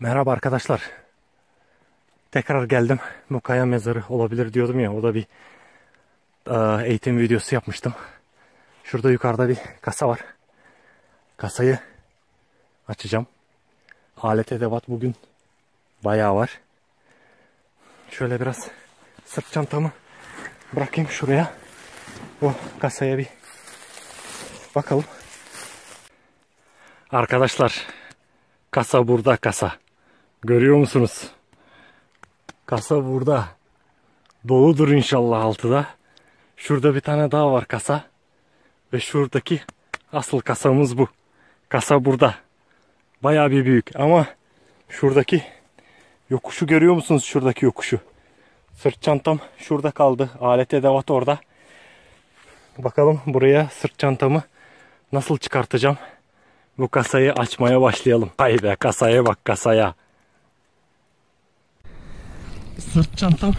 Merhaba arkadaşlar. Tekrar geldim. Mukaya mezarı olabilir diyordum ya. O da bir eğitim videosu yapmıştım. Şurada yukarıda bir kasa var. Kasayı açacağım. Alet edevat bugün bayağı var. Şöyle biraz sırt çantamı bırakayım şuraya. Bu kasaya bir bakalım. Arkadaşlar, kasa burada, kasa. Görüyor musunuz? Kasa burada. Doludur inşallah altıda. Şurada bir tane daha var kasa. Ve şuradaki asıl kasamız bu. Kasa burada. Bayağı bir büyük ama şuradaki yokuşu görüyor musunuz? Şuradaki yokuşu. Sırt çantam şurada kaldı. Alet edevat orada. Bakalım buraya sırt çantamı nasıl çıkartacağım? Bu kasayı açmaya başlayalım. Hay be, kasaya bak, kasaya. Sırt çantam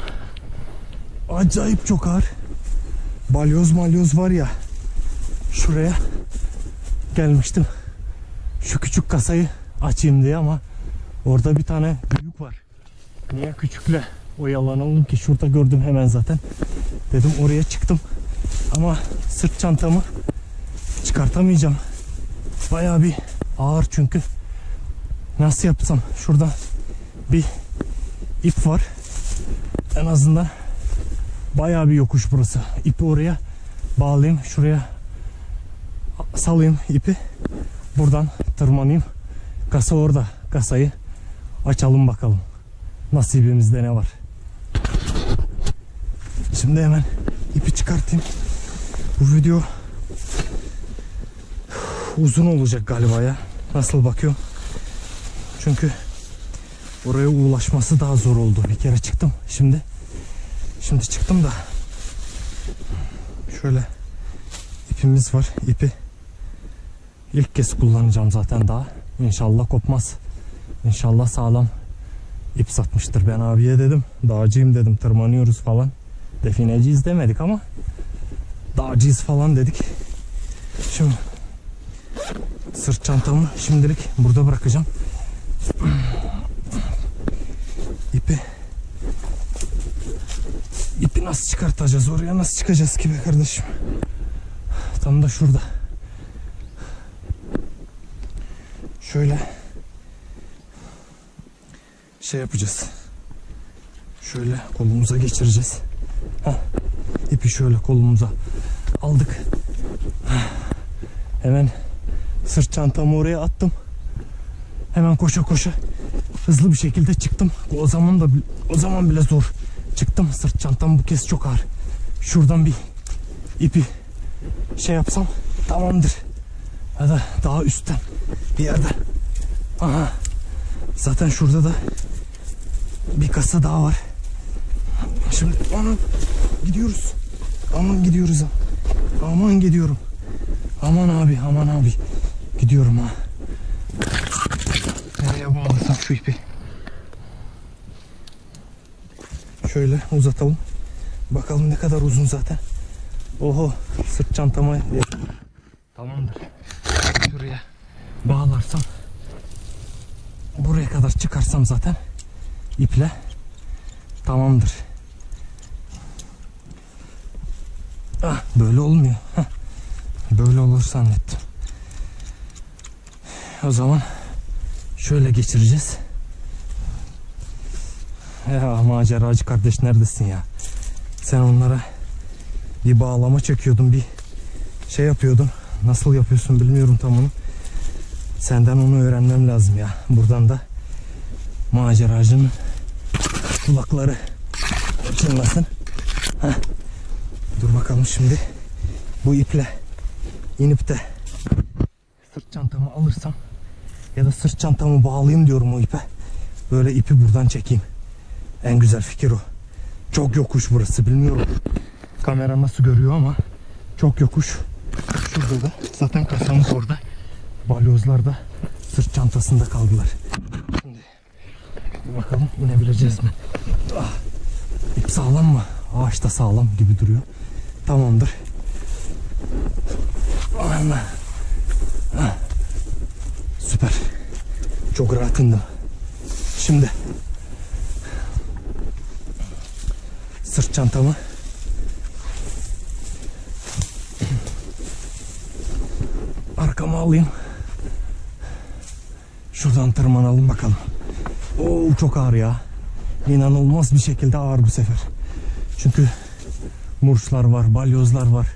acayip çok ağır. Balyoz var ya, şuraya gelmiştim şu küçük kasayı açayım diye ama orada bir tane büyük var. Niye küçükle oyalanalım ki? Şurada gördüm hemen zaten. Dedim oraya çıktım ama sırt çantamı çıkartamayacağım. Bayağı bir ağır çünkü. Nasıl yapsam? Şurada bir ip var. En azından bayağı bir yokuş burası. İpi oraya bağlayayım. Şuraya salayım ipi. Buradan tırmanayım. Kasa orada. Kasayı açalım bakalım. Nasibimizde ne var? Şimdi hemen ipi çıkartayım. Bu video uzun olacak galiba ya. Nasıl bakıyorum? Çünkü oraya ulaşması daha zor oldu. Bir kere çıktım. Şimdi çıktım da. Şöyle ipimiz var. İpi ilk kez kullanacağım zaten daha. İnşallah kopmaz. İnşallah sağlam ip satmıştır. Ben abiye dedim. Dağcıyım dedim. Tırmanıyoruz falan. Defineciyiz demedik ama dağcıyız falan dedik. Şimdi sırt çantamı şimdilik burada bırakacağım. İpi nasıl çıkartacağız? Oraya nasıl çıkacağız ki be kardeşim? Tam da şurada. Şöyle şey yapacağız. Şöyle kolumuza geçireceğiz. Heh. İpi şöyle kolumuza aldık. Heh. Hemen sırt çantamı oraya attım. Hemen koşa koşa hızlı bir şekilde çıktım. O zaman bile zor çıktım. Sırt çantam bu kez çok ağır. Şuradan bir ipi şey yapsam tamamdır. Ya da daha üstten bir yerde. Aha. Zaten şurada da bir kasa daha var. Şimdi aman gidiyoruz. Aman gidiyoruz. Aman gidiyorum. Aman abi, aman abi. Gidiyorum ha. Nereye bağlasam şu ipi? Şöyle uzatalım. Bakalım ne kadar uzun zaten. Oho, sırt çantama. Tamamdır. Şuraya bağlarsam, buraya kadar çıkarsam zaten iple tamamdır. Ah, böyle olmuyor. Heh. Böyle olur zannettim. O zaman şöyle geçireceğiz. Ya maceracı kardeş, neredesin ya? Sen onlara bir bağlama çekiyordun, bir şey yapıyordun. Nasıl yapıyorsun bilmiyorum tam onu. Senden onu öğrenmem lazım ya. Buradan da maceracının kulakları çınlasın. Heh. Dur bakalım şimdi bu iple inip de sırt çantamı alırsam ya da sırt çantamı bağlayayım diyorum o ipe. Böyle ipi buradan çekeyim. En güzel fikir o. Çok yokuş burası, bilmiyorum kamera nasıl görüyor ama çok yokuş. Şurada da zaten kasamız orada. Balyozlar da sırt çantasında kaldılar. Şimdi bakalım inebileceğiz mi? Ah, ip sağlam mı? Ağaç da sağlam gibi duruyor. Tamamdır. Allah. Süper. Çok rahat indim. Şimdi sırt çantamı arkama alayım. Şuradan tırmanalım bakalım. Oo, çok ağır ya. İnanılmaz bir şekilde ağır bu sefer. Çünkü murçlar var, balyozlar var.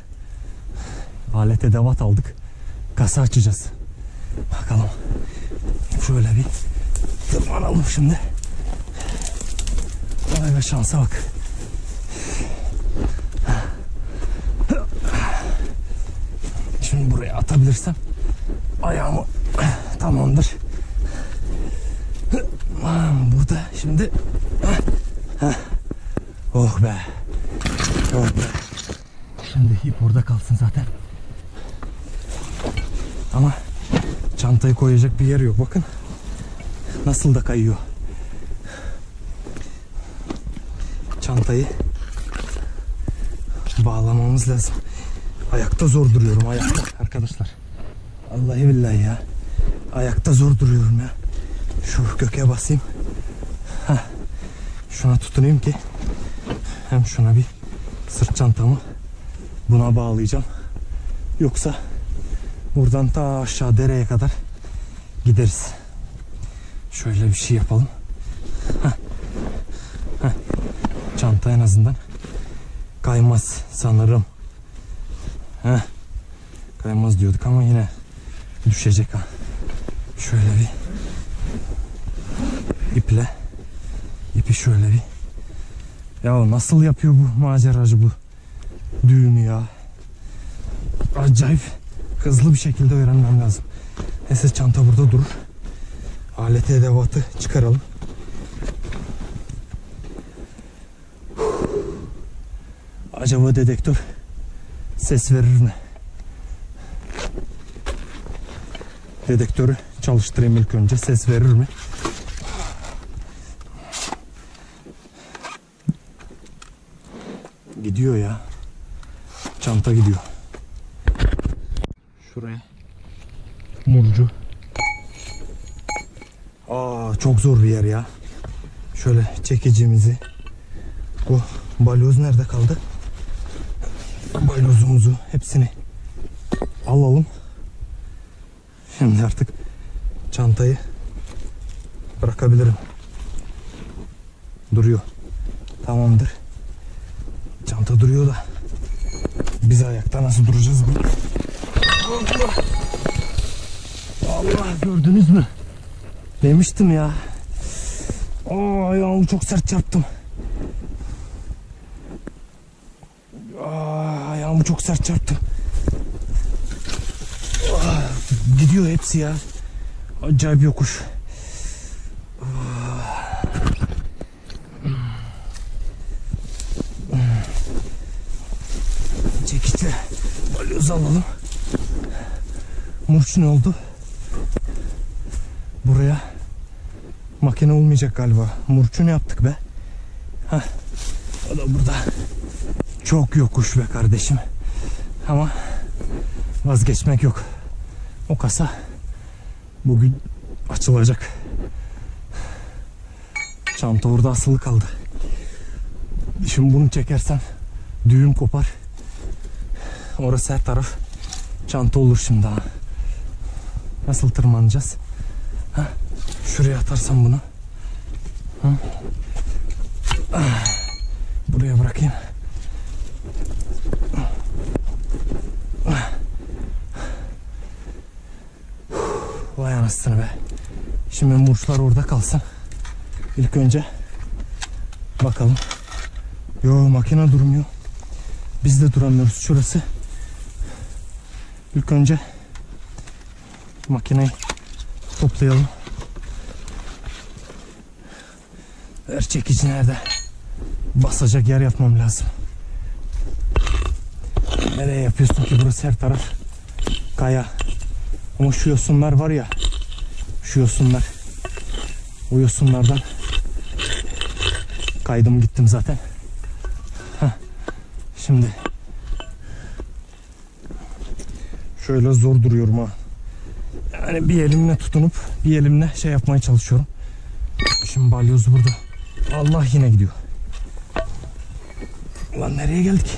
Alet edevat aldık. Kasa açacağız. Bakalım. Şöyle bir tırmanalım şimdi. Vay be, şansa bak. Şimdi buraya atabilirsem ayağımı, tamamdır. Burada şimdi. Oh be. Oh be. Şimdi ip orada kalsın zaten. Ama çantayı koyacak bir yer yok. Bakın nasıl da kayıyor. Çantayı bağlamamız lazım. Ayakta zor duruyorum, ayakta arkadaşlar. Vallahi billahi ya. Ayakta zor duruyorum ya. Şu köke basayım. Heh. Şuna tutunayım ki hem şuna bir sırt çantamı buna bağlayacağım. Yoksa buradan ta aşağı dereye kadar gideriz. Şöyle bir şey yapalım. Heh. Heh. Çanta en azından kaymaz sanırım. Heh. Kaymaz diyorduk ama yine düşecek ha. Şöyle bir iple, ipi şöyle bir. Ya nasıl yapıyor bu maceracı bu düğümü ya. Acayip hızlı bir şekilde öğrenmem lazım. Neyse, çanta burada durur. Aleti edevatı çıkaralım. Acaba dedektör ses verir mi? Dedektörü çalıştırayım ilk önce. Ses verir mi? Gidiyor ya. Çanta gidiyor. Şuraya. Murcu. Aa, çok zor bir yer ya. Şöyle çekicimizi. Bu balyoz nerede kaldı? Balyozumuzu hepsini alalım. Şimdi artık çantayı bırakabilirim. Duruyor. Tamamdır. Çanta duruyor da biz ayakta nasıl duracağız bunu? Allah! Allah, gördünüz mü? Demiştim ya. Aa, ayağımı çok sert çarptım. Aa, ayağımı çok sert çarptım. Aa, gidiyor hepsi ya. Acayip yokuş. Çekiçle balyozu alalım. Murç ne oldu? Buraya makine olmayacak galiba. Murç'u ne yaptık be? Heh. O da burada. Çok yokuş be kardeşim. Ama vazgeçmek yok. O kasa bugün açılacak. Çanta orada asılı kaldı. Şimdi bunu çekersen düğüm kopar. Orası her taraf çanta olur şimdi ha. Nasıl tırmanacağız? Ha? Şuraya atarsam bunu. Ha? Buraya bırakayım. Vay anasını be. Şimdi murçlar orada kalsın. İlk önce bakalım. Yo, makine durmuyor. Biz de duramıyoruz. Şurası. İlk önce makineyi toplayalım. Her çekici nerede? Basacak yer yapmam lazım. Nereye yapıyorsun ki? Burası her taraf kaya. Ama şu yosunlar var ya, şu yosunlar. O yosunlardan kaydım gittim zaten. Heh. Şimdi şöyle zor duruyorum ha. Yani bir elimle tutunup bir elimle şey yapmaya çalışıyorum. Şimdi balyoz burada. Allah yine gidiyor. Ulan nereye geldik?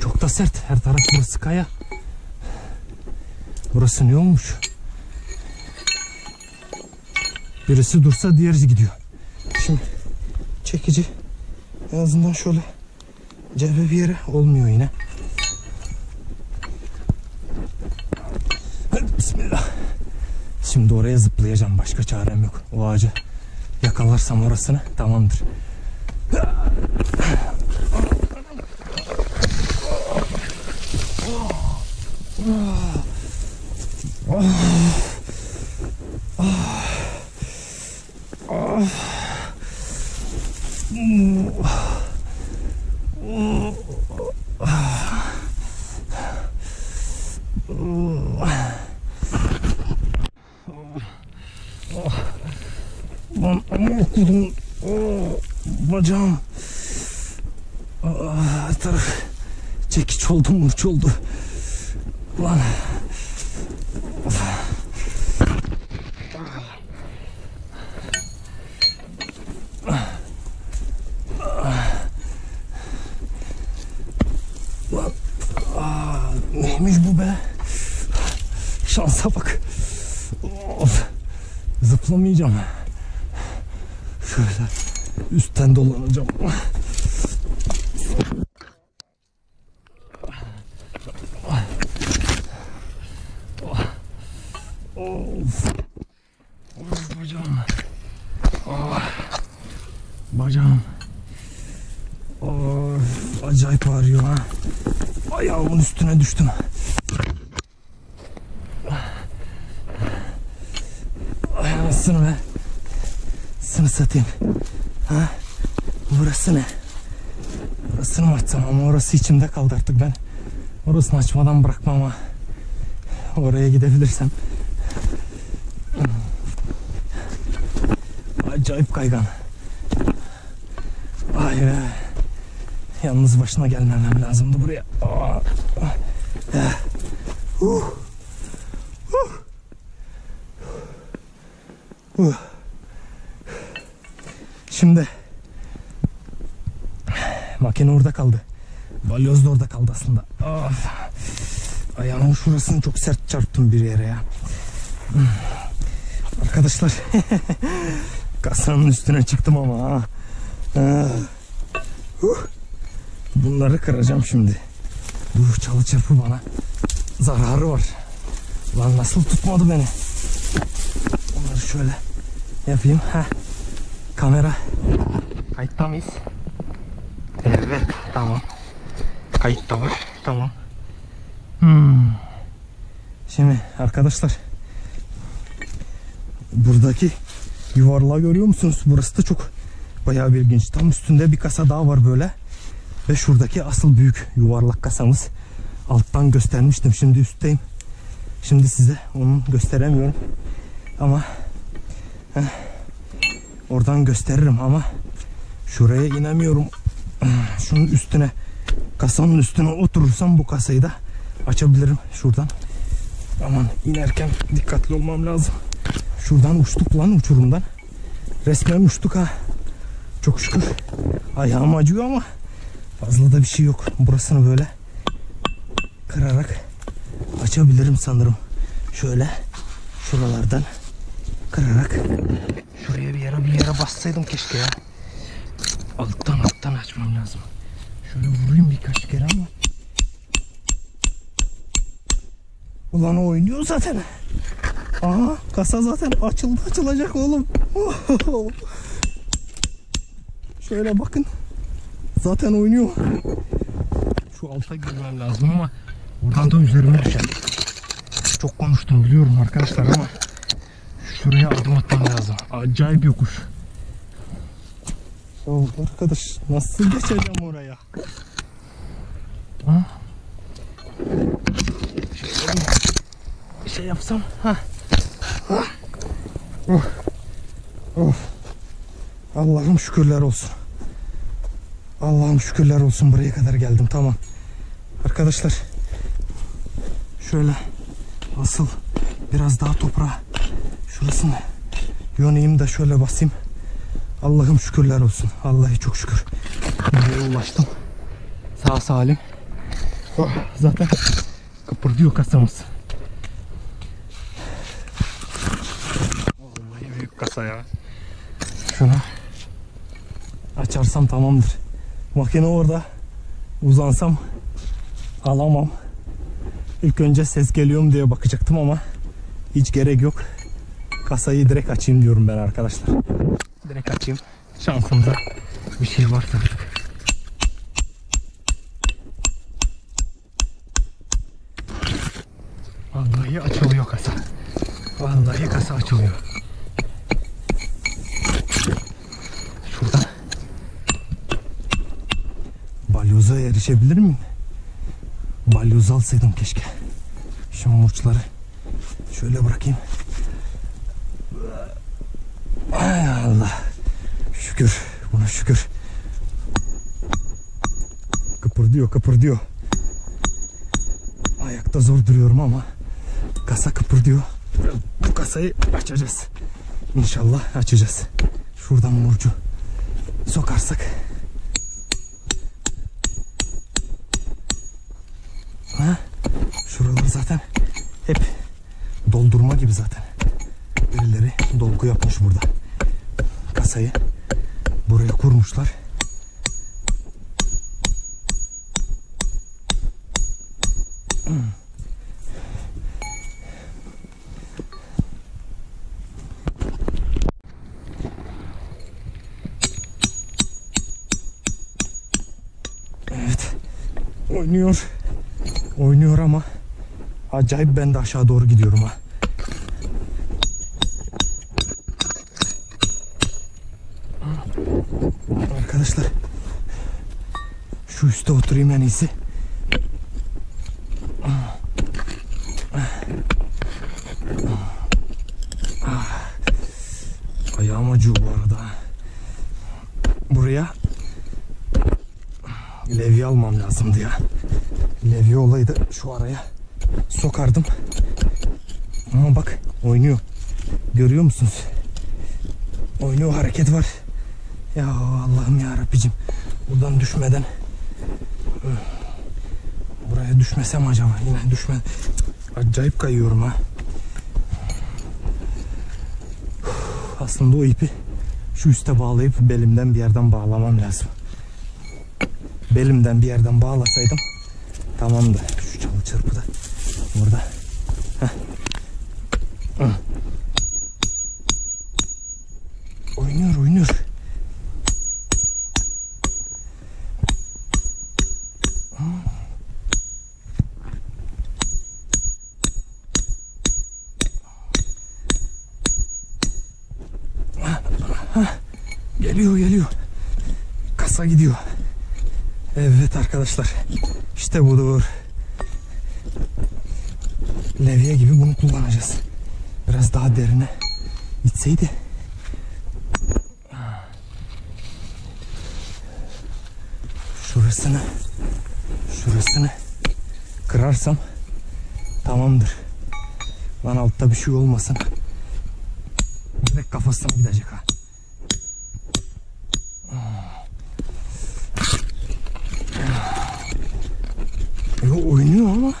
Çok da sert. Her taraf burası kaya. Burası ne olmuş? Birisi dursa diğeri gidiyor. Şimdi çekici en azından şöyle cebe bir yere olmuyor yine. Bismillah. Şimdi oraya zıplayacağım. Başka çarem yok. O ağaca yakalarsam orasını tamamdır. Bacağım. Taraf çekiç oldu, murç oldu. Ulan. Neymiş bu be? Şansa bak. Of. Zıplamayacağım. Şöyle üstten dolanacağım. Of. Of bacağım. Oh. Bacağım. Of. Acayip ağrıyor ha. Ayağımın üstüne düştüm. Ayağını be. Sını satayım. Ha? Burası ne? Burasını mı açsam ama orası içimde kaldı artık ben. Orasını açmadan bırakmam ha. Oraya gidebilirsem. Acayip kaygan. Ay be. Yalnız başına gelmemem lazımdı buraya. Şimdi makine orada kaldı. Balyoz da orada kaldı aslında. Of. Ayağımın şurasını çok sert çarptım bir yere ya. Arkadaşlar kasanın üstüne çıktım ama ha. Bunları kıracağım şimdi. Bu çalı çırpı bana zararı var. Lan nasıl tutmadı beni? Bunları şöyle yapayım. Heh. Kamera. Kayıtta mıyız? Evet. Tamam. Kayıtta var. Tamam. Şimdi arkadaşlar. Buradaki yuvarlağı görüyor musunuz? Burası da çok bayağı bir ilginç. Tam üstünde bir kasa daha var böyle. Ve şuradaki asıl büyük yuvarlak kasamız. Alttan göstermiştim. Şimdi üstteyim. Şimdi size onu gösteremiyorum. Ama oradan gösteririm ama şuraya inemiyorum. Şunun üstüne, kasanın üstüne oturursam bu kasayı da açabilirim şuradan. Aman inerken dikkatli olmam lazım. Şuradan uçtuk lan, uçurumdan. Resmen uçtuk ha. Çok şükür. Ayağım acıyor ama fazla da bir şey yok. Burasını böyle kırarak açabilirim sanırım. Şöyle şuralardan kırarak. Şuraya bir yere bassaydım keşke ya. Alttan açmam lazım. Şöyle vurayım birkaç kere ama. Ulan o oynuyor zaten. Aha kasa zaten açıldı, açılacak oğlum. Şöyle bakın. Zaten oynuyor. Şu alta girmem lazım ama buradan da üzerime düşer. Çok konuştum biliyorum arkadaşlar ama şuraya adım atmam lazım. Acayip yokuş. Oh, arkadaş nasıl geçeceğim oraya? Ha? Şey yapsam. Ha. Oh. Oh. Allah'ım şükürler olsun. Allah'ım şükürler olsun buraya kadar geldim. Tamam. Arkadaşlar şöyle asıl biraz daha toprağa şurasını yöneyim de şöyle basayım. Allah'ım şükürler olsun. Allah'a çok şükür. Buraya ulaştım. Sağ salim. Oh, zaten kıpırdıyor kasamız. Vallahi büyük kasa ya. Şuna açarsam tamamdır. Makine orada. Uzansam alamam. İlk önce ses geliyorum diye bakacaktım ama hiç gerek yok. Kasayı direkt açayım diyorum ben arkadaşlar. Direkt açayım. Şansımda bir şey varsa artık. Vallahi açılıyor kasa. Vallahi kasa açılıyor. Şuradan balyoza erişebilir miyim? Balyoz alsaydım keşke. Şu murçları şöyle bırakayım. Ay Allah. Şükür. Buna şükür. Kıpırdıyor, kıpırdıyor. Ayakta zor duruyorum ama kasa kıpırdıyor. Bu kasayı açacağız. İnşallah açacağız. Şuradan murcu sokarsak. Ha? Şuralar zaten hep doldurma gibi zaten. Birileri dolgu yapmış burada. Kasayı buraya kurmuşlar. Evet. Oynuyor. Oynuyor ama acayip ben de aşağı doğru gidiyorum ha. Arkadaşlar şu üstte oturayım en iyisi. Ayağım acıyor bu arada. Buraya levye almam lazımdı ya. Levye olaydı şu araya sokardım. Ama bak oynuyor. Görüyor musunuz? Oynuyor, hareket var. Ya Allah'ım ya Rabbicim. Buradan düşmeden. Buraya düşmesem acaba? Yine düşmeden. Acayip kayıyorum ha. Aslında o ipi şu üste bağlayıp belimden bir yerden bağlamam lazım. Belimden bir yerden bağlasaydım tamam da şu çalı çırpı da burada. Heh. Oynuyor, oynuyor. Geliyor, geliyor. Kasa gidiyor. Evet arkadaşlar. İşte budur. Levye gibi bunu kullanacağız. Biraz daha derine gitseydi. Şurasını, şurasını kırarsam tamamdır. Lan altta bir şey olmasın. Direkt kafasına gidecek ha. Oynuyor ama.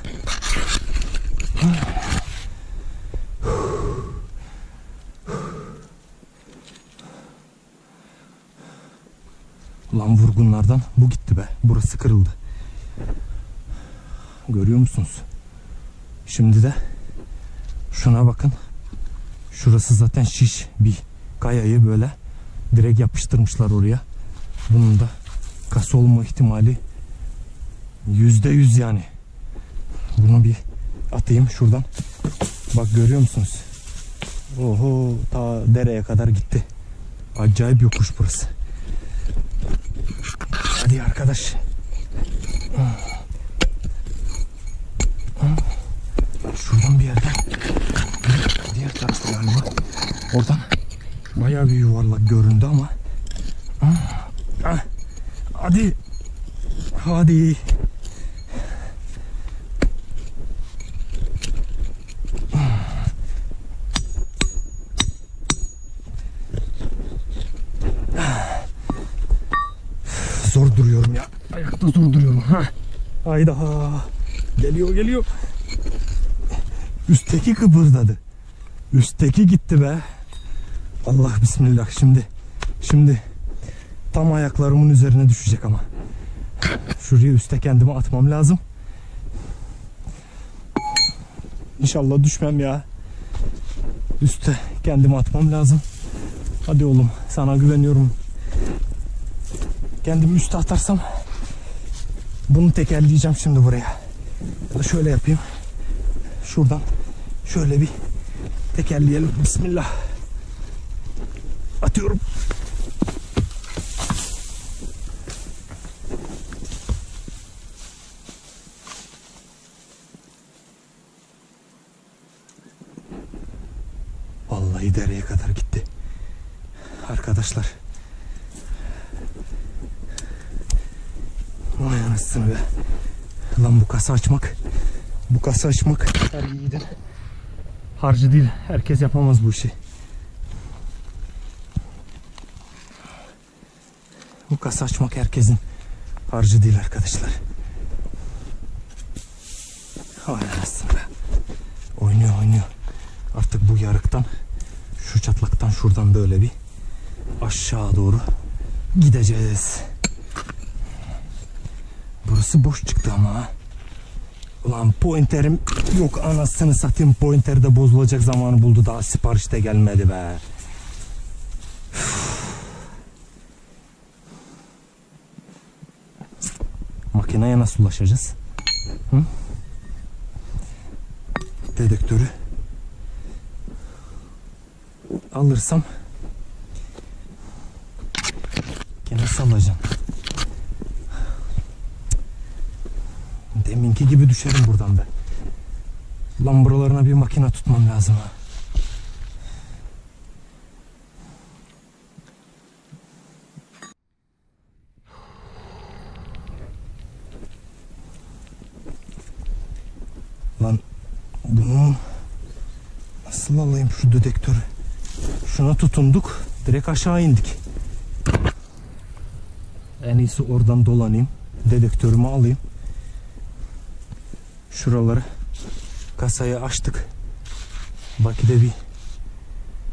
Lan vurgunlardan bu gitti be. Burası kırıldı. Görüyor musunuz? Şimdi de şuna bakın. Şurası zaten şiş. Bir kayayı böyle direkt yapıştırmışlar oraya. Bunun da kasa olma ihtimali %100 yani. Bunu bir atayım şuradan. Bak görüyor musunuz? Oho, ta dereye kadar gitti. Acayip yokuş burası. Hadi arkadaş. Şuradan bir yerden. Diğer tarafta galiba. Oradan bayağı bir yuvarlak göründü ama. Hadi. Hadi. zor duruyorum ya. Ayakta zor duruyorum. Heh. Hayda. Geliyor geliyor. Üstteki kıpırdadı. Üstteki gitti be. Allah bismillah. Şimdi tam ayaklarımın üzerine düşecek ama. Şuraya üste kendimi atmam lazım. İnşallah düşmem ya. Üste kendimi atmam lazım. Hadi oğlum, sana güveniyorum. Kendimi üste atarsam bunu tekerleyeceğim şimdi buraya. Ya da şöyle yapayım. Şuradan şöyle bir tekerleyelim. Bismillah. Atıyorum. Vallahi dereye kadar gitti. Arkadaşlar. Vay anasını be. Lan bu kasa açmak. Bu kasa açmak. Her yiğidin harcı değil. Herkes yapamaz bu işi. Bu kasa açmak herkesin harcı değil arkadaşlar. Vay anasını be. Oynuyor oynuyor. Artık bu yarıktan, şu çatlaktan, şuradan böyle bir aşağı doğru gideceğiz. Burası boş çıktı ama ha. Ulan pointerim yok, anasını satayım, pointer de bozulacak zamanı buldu, daha siparişte gelmedi be. Üf. Makineye nasıl ulaşacağız? Hı? Dedektörü alırsam gene salacağım. Deminki gibi düşerim buradan be. Lan buralarına bir makine tutmam lazım ha. Lan bunu nasıl alayım şu dedektörü? Şuna tutunduk, direkt aşağı indik. En iyisi oradan dolanayım, dedektörümü alayım. Şuraları, kasayı açtık. Bakı'da bir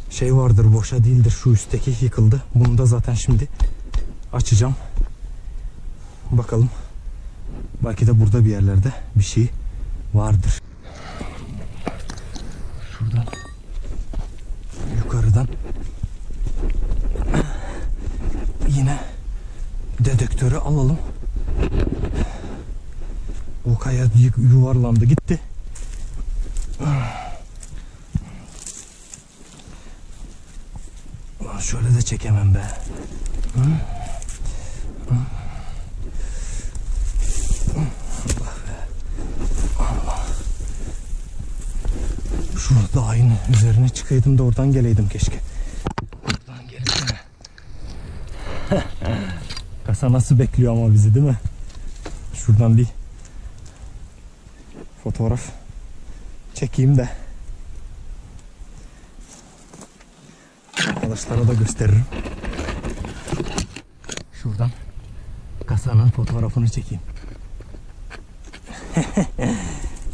şey vardır, boşa değildir. Şu üstteki yıkıldı. Bunu da zaten şimdi açacağım. Bakalım. Bakı'da burada bir yerlerde bir şey vardır. Şuradan. Yukarıdan. Yine dedektörü alalım. O kaya yuvarlandı gitti. Ulan şöyle de çekemem be. Allah be. Allah. Şurada aynı üzerine çıkaydım da oradan geleydim keşke. Oradan gelsene. Kasa nasıl bekliyor ama bizi, değil mi? Şuradan bir fotoğraf çekeyim de arkadaşlara da gösteririm. Şuradan kasanın fotoğrafını çekeyim.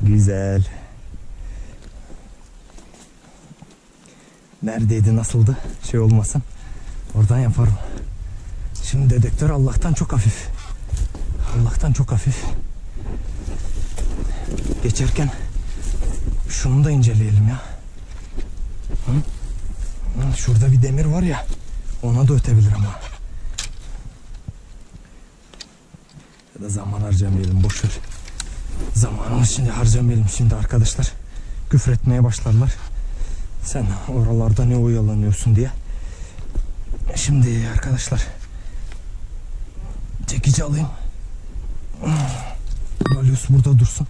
Güzel. Neredeydi, nasıldı? Şey olmasın. Oradan yaparım. Şimdi dedektör Allah'tan çok hafif. Allah'tan çok hafif. Geçerken şunu da inceleyelim ya. Hı? Şurada bir demir var ya, ona da ötebilir ama. Ya da zaman harcamayalım, boşver. Zamanını şimdi harcamayalım, şimdi arkadaşlar küfretmeye başlarlar. Sen oralarda ne oyalanıyorsun diye. Şimdi arkadaşlar çekici alayım. Balyos burada dursun.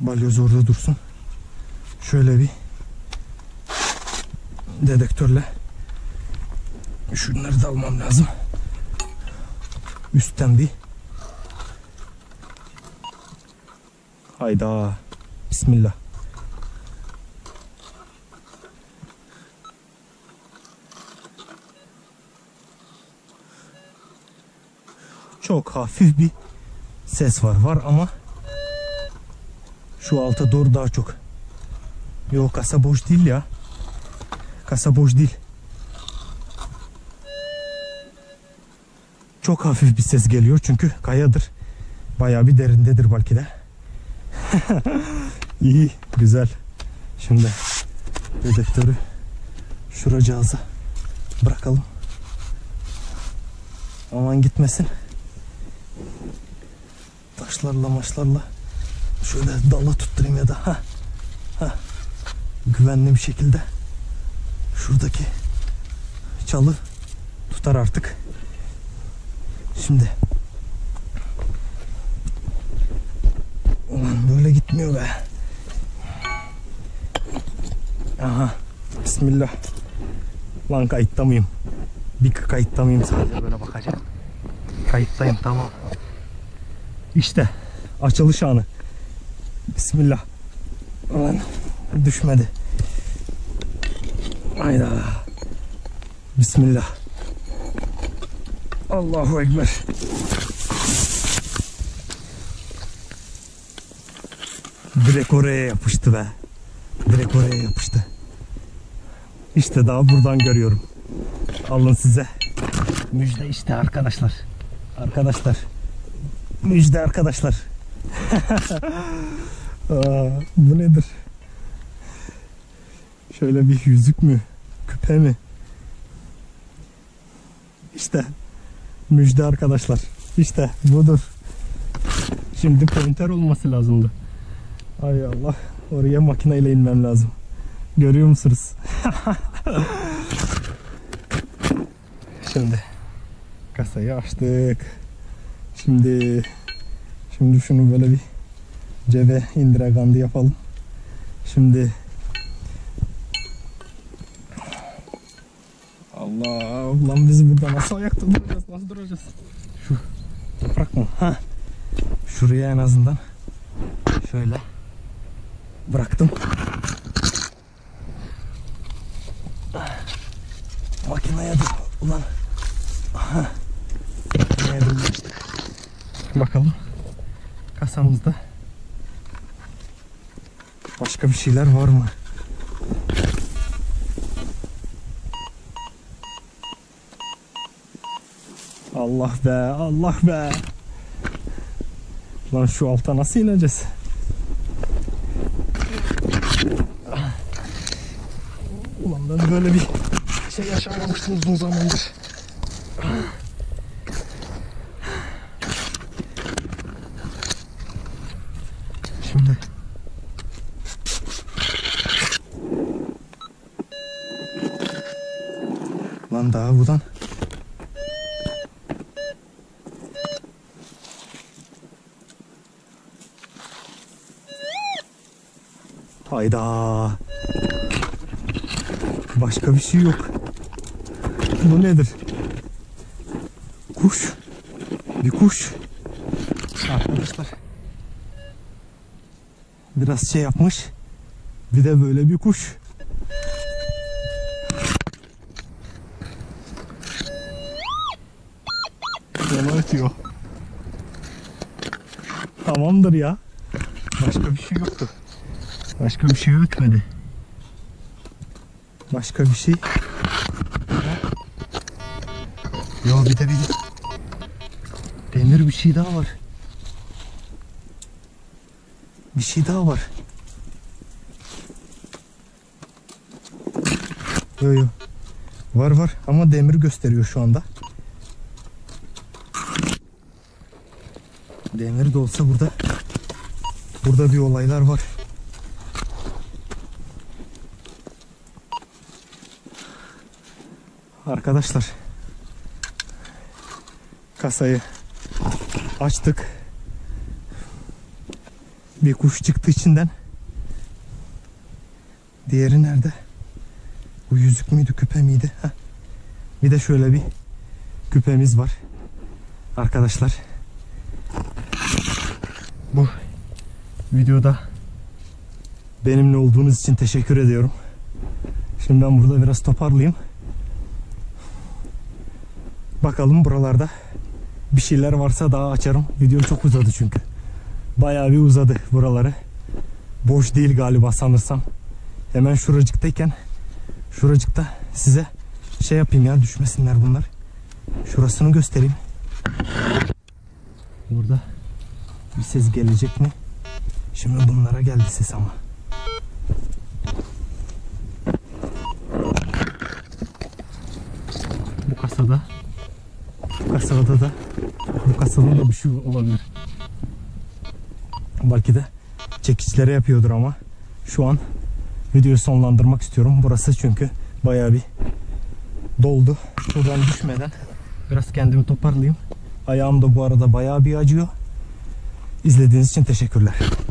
Balyoz orada dursun. Şöyle bir dedektörle şunları da almam lazım. Üstten bir. Hayda. Bismillah. çok hafif bir ses var ama şu alta doğru daha çok. Yok, kasa boş değil ya. Kasa boş değil. Çok hafif bir ses geliyor çünkü kayadır. Bayağı bir derindedir belki de. İyi, güzel. Şimdi dedektörü şuracağıza bırakalım. Aman gitmesin. Taşlarla maçlarla şöyle dala tutturayım ya da güvenli bir şekilde şuradaki çalı tutar artık. Şimdi ulan böyle gitmiyor be. Aha, bismillah. Lan kayıtta mıyım? Bir kayıtta mıyım, sadece böyle bakacağım. Kayıttayım, tamam. İşte açılış anı. Bismillah. Ulan düşmedi. Hayda. Bismillah. Allahu Ekber. Direkt oraya yapıştı be. Direkt oraya yapıştı. İşte daha buradan görüyorum. Alın size müjde işte arkadaşlar. Arkadaşlar, müjde arkadaşlar. Bu nedir? Şöyle bir yüzük mü? Küpe mi? İşte müjde arkadaşlar. İşte budur. Şimdi pointer olması lazımdı. Ay Allah. Oraya makineyle inmem lazım. Görüyor musunuz? Şimdi kasayı açtık. Şimdi şunu böyle bir cebe indiragandı yapalım. Şimdi Allah, ulan bizi burada nasıl ayakta duracağız? Nasıl duracağız? Şu toprak mı? Ha. Şuraya en azından şöyle bıraktım. Makineye dur ulan. Aha. Bakalım kasamızda başka bir şeyler var mı? Allah be, Allah be. Lan şu alta nasıl ineceğiz? Ulan ben böyle bir şey yaşamamıştım uzun zamandır. Şimdi lan daha buradan hayda. Başka bir şey yok. Bu nedir? Kuş. Bir kuş. Arkadaşlar biraz şey yapmış. Bir de böyle bir kuş. Yana atıyor. Tamamdır ya. Başka bir şey yoktu. Başka bir şey ötmedi. Başka bir şey. Yo, bir de bir demir bir şey daha var. Bir şey daha var. Yo yo. Var var ama demir gösteriyor şu anda. Demir de olsa burada. Burada bir olaylar var. Arkadaşlar, kasayı açtık. Bir kuş çıktı içinden. Diğeri nerede? Bu yüzük müydü, küpe miydi? Heh. Bir de şöyle bir küpemiz var. Arkadaşlar, bu videoda benimle olduğunuz için teşekkür ediyorum. Şimdi ben burada biraz toparlayayım. Bakalım buralarda bir şeyler varsa daha açarım. Videom çok uzadı çünkü. Bayağı bir uzadı buraları. Boş değil galiba sanırsam. Hemen şuracıktayken, şuracıkta size şey yapayım ya, düşmesinler bunlar. Şurasını göstereyim. Burada bir ses gelecek mi? Şimdi bunlara geldi ses ama. Bu kasada da bir şey olabilir. Belki de çekiçlere yapıyordur ama şu an videoyu sonlandırmak istiyorum. Burası çünkü bayağı bir doldu. Buradan düşmeden biraz kendimi toparlayayım. Ayağım da bu arada bayağı bir acıyor. İzlediğiniz için teşekkürler.